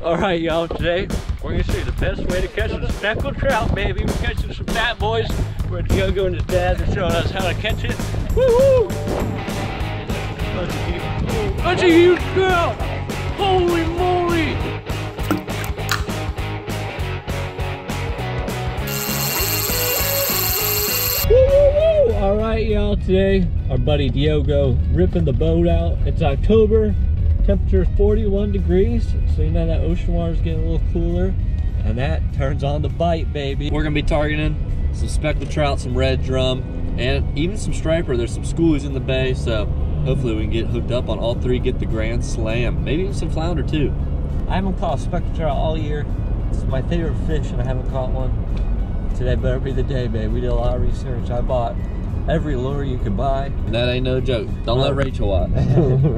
Alright y'all, today we're going to see the best way to catch some speckled trout, baby. We're catching some fat boys. We're at Diogo and his dad. They're showing us how to catch it. Woohoo! That's a huge trout! Holy moly! Woo woo woo! Alright y'all, today our buddy Diogo ripping the boat out. It's October. Temperature is 41 degrees, so you know that ocean water is getting a little cooler, and that turns on the bite, baby. We're gonna be targeting some speckled trout, some red drum, and even some striper. There's some schoolies in the bay, so hopefully we can get hooked up on all three, get the grand slam, maybe even some flounder too. I haven't caught speckled trout all year. It's my favorite fish, and I haven't caught one. Today better be the day, babe. We did a lot of research. I bought every lure you can buy. That ain't no joke. Don't let Rachel watch.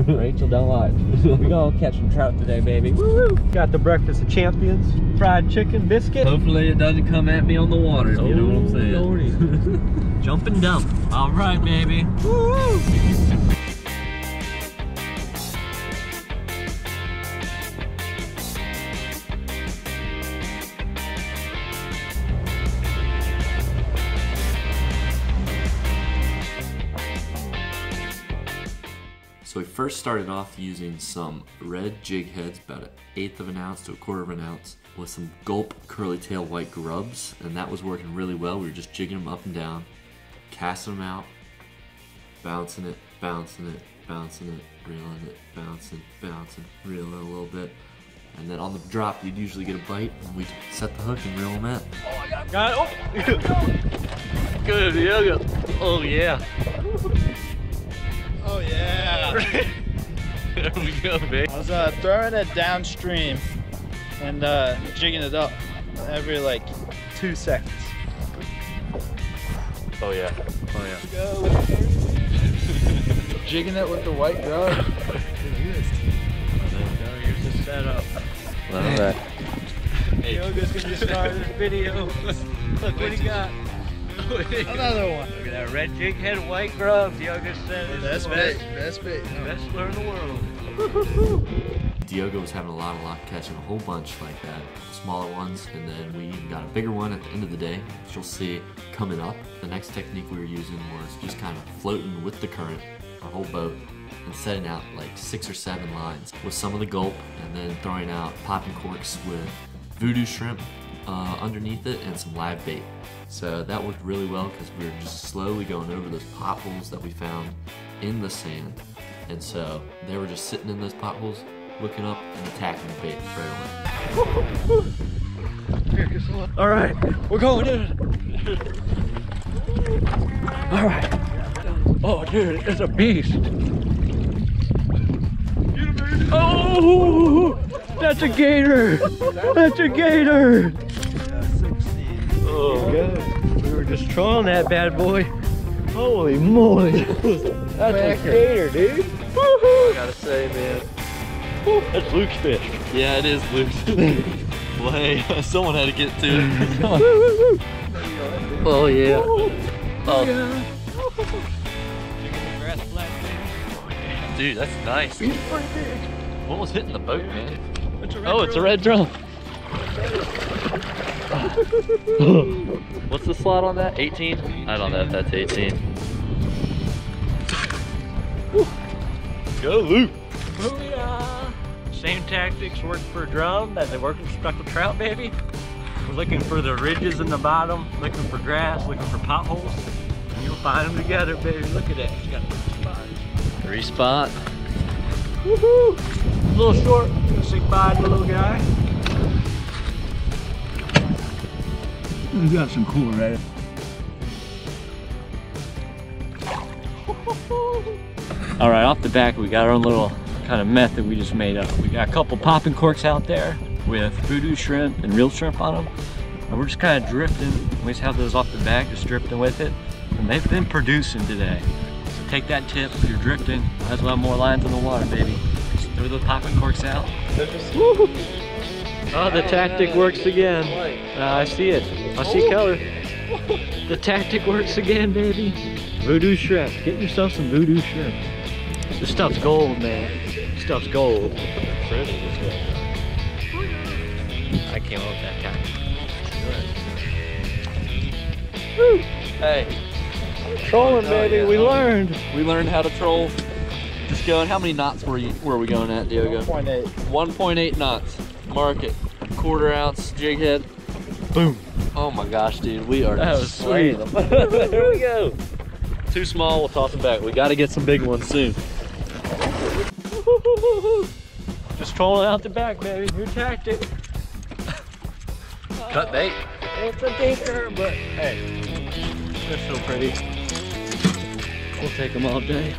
Rachel, don't watch. We're gonna catch some trout today, baby. Woo-hoo. Got the breakfast of champions. Fried chicken, biscuit. Hopefully it doesn't come at me on the water. Oh, you know what I'm saying? Lordy. Jump and dump. All right, baby. Woo-hoo. So we first started off using some red jig heads, about 1/8 of an ounce to 1/4 of an ounce, with some gulp curly tail white grubs, and that was working really well. We were just jigging them up and down, casting them out, bouncing it, bouncing it, bouncing it, reeling it, bouncing, bouncing, reeling a little bit, and then on the drop you'd usually get a bite, and we'd set the hook and reel them out. Oh, I got it! Oh. Good, Diogo. Oh yeah. Oh yeah! There we go, babe. I was throwing it downstream and jigging it up every like 2 seconds. Oh yeah! Oh yeah! Go. Jigging it with the white grub. Dude, here's the setup. Love that. Hey. Diogo's gonna start this video. Look what he got. Another one. Look at that red jig head, white grub. Diogo said it. Best bait. Best bait. Best lure in the world. Diogo was having a lot of luck catching a whole bunch like that, smaller ones, and then we even got a bigger one at the end of the day, which you'll see coming up. The next technique we were using was just kind of floating with the current, our whole boat, and setting out like 6 or 7 lines with some of the gulp, and then throwing out popping corks with vudu shrimp underneath it and some live bait. So that worked really well because we were just slowly going over those potholes that we found in the sand. And so they were just sitting in those potholes, looking up and attacking the bait right away. All right, we're going, dude. All right. Oh, dude, it's a beast. Oh, that's a gator. That's a gator. Oh, good. We were just trolling that bad boy. Holy moly. That's a gator, dude. I gotta say, man. Woo, that's Luke's fish. Yeah, it is Luke's. Well, hey, someone had to get to it. Oh, yeah. Oh, yeah. Dude, that's nice. He's pretty big. What was hitting the boat, man? It's a red drum. What's the slot on that? 18? I don't know if that's 18. Woo. Go Luke! Booyah. Same tactics work for drum as they work for speckled trout, baby. We're looking for the ridges in the bottom, looking for grass, looking for potholes. And you'll find them together, baby. Look at that. She's got 3 spots. 3 spot. Woohoo! A little short. Say bye to the little guy. We got some cool right. All right, off the back, we got our own little kind of method we just made up. We got a couple popping corks out there with voodoo shrimp and real shrimp on them. And we're just kind of drifting. We just have those off the back, just drifting with it. And they've been producing today. So take that tip, if you're drifting, might as well have more lines in the water, baby. Just throw the popping corks out. Woo-hoo. Oh, the tactic works again. I see it. I see color. The tactic works again, baby. Voodoo shrimp. Get yourself some voodoo shrimp. This stuff's gold, man. This stuff's gold. kill that guy. Woo! Hey. Trolling, baby. We learned. We learned how to troll. Just going. How many knots were we going at, Diogo? 1.8. 1.8 knots. Mark it. Quarter ounce jig head. Boom. Oh my gosh, dude. We are. That was sweet. Here we go. Too small. We'll toss them back. We got to get some big ones soon. Just trolling out the back, baby. New tactic. Cut bait. It's a dinker, but hey, they're so pretty. We'll take them all day.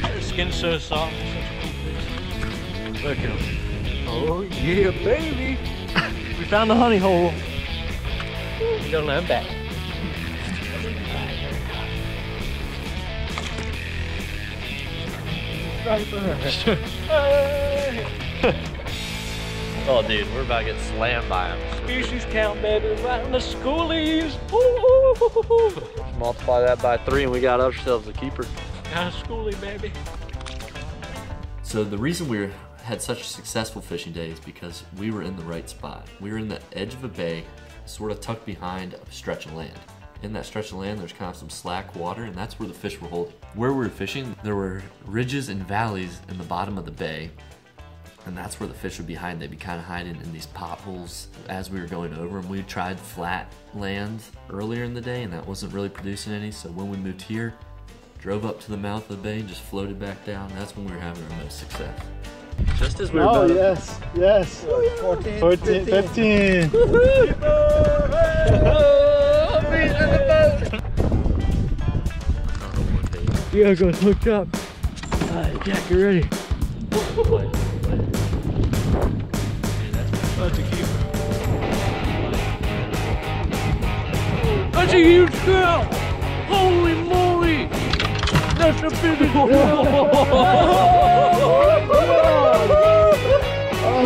Their skin's so soft. Look at them. Oh yeah, baby. We found the honey hole. We're gonna let them back. Oh, dude, we're about to get slammed by them. Species count, baby, right on the schoolies. Ooh. Multiply that by 3 and we got ourselves a keeper. Got a schoolie, baby. So the reason we had such a successful fishing day is because we were in the right spot. We were in the edge of a bay, sort of tucked behind a stretch of land. In that stretch of land, there's kind of some slack water, and that's where the fish were holding. Where we were fishing, there were ridges and valleys in the bottom of the bay, and that's where the fish would be hiding. They'd be kind of hiding in these potholes as we were going over them. We tried flat land earlier in the day, and that wasn't really producing any, so when we moved here, drove up to the mouth of the bay and just floated back down. That's when we were having our most success. Just as we were done. Oh, yes, yes. 14, 14 15. 15. Diogo's hooked up. Alright, Jack, you ready? That's a keeper. That's a huge trout! Holy moly! That's a big one! Oh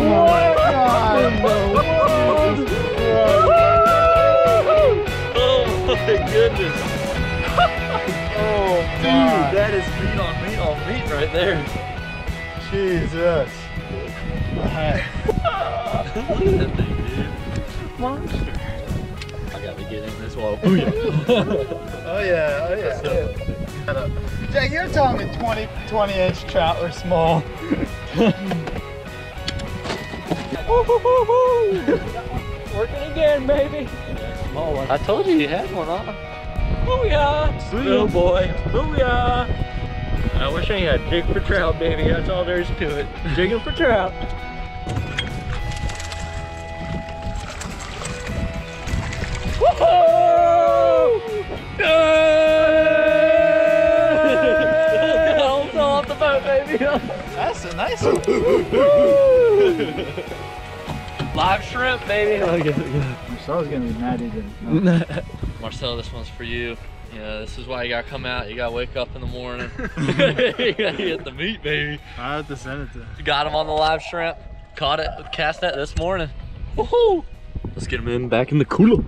my God! Oh my goodness! Oh, dude, wow. That is meat on meat on meat right there. Jesus. Look at that thing, dude. Monster. I gotta get in this wall. Oh, yeah. Oh, yeah. Oh, yeah. So, Jack, you're telling me 20-inch trout are small. Working again, baby. Small one. I told you had one on. Booyah! Little boy! Booyah! I wish I had jig for trout, baby. That's all there is to it. Jigging for trout. Woohoo! Yay! Don't fall off the boat, baby. That's a nice one. Live shrimp, baby. Marcel's gonna be mad again. Marcel, this one's for you. You know, this is why you gotta come out. You gotta wake up in the morning. You gotta get the meat, baby. I have to send it to him. Got him on the live shrimp. Caught it with cast net this morning. Woohoo! Let's get him in back in the cooler.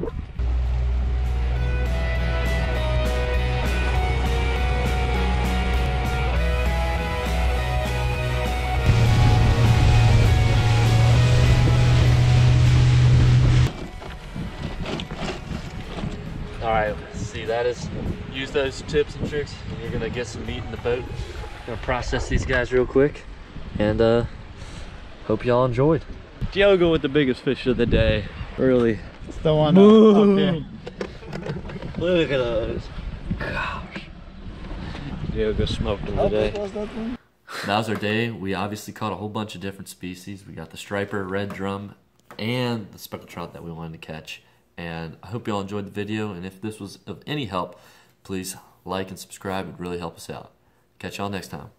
That is, use those tips and tricks and you're gonna get some meat in the boat. Gonna process these guys real quick and hope y'all enjoyed. Diogo with the biggest fish of the day, really. It's the one up there. Look at those. Gosh. Diogo smoked them today. That was our day. We obviously caught a whole bunch of different species. We got the striper, red drum, and the speckled trout that we wanted to catch. And I hope y'all enjoyed the video, and if this was of any help, please like and subscribe. It really helps us out. Catch y'all next time.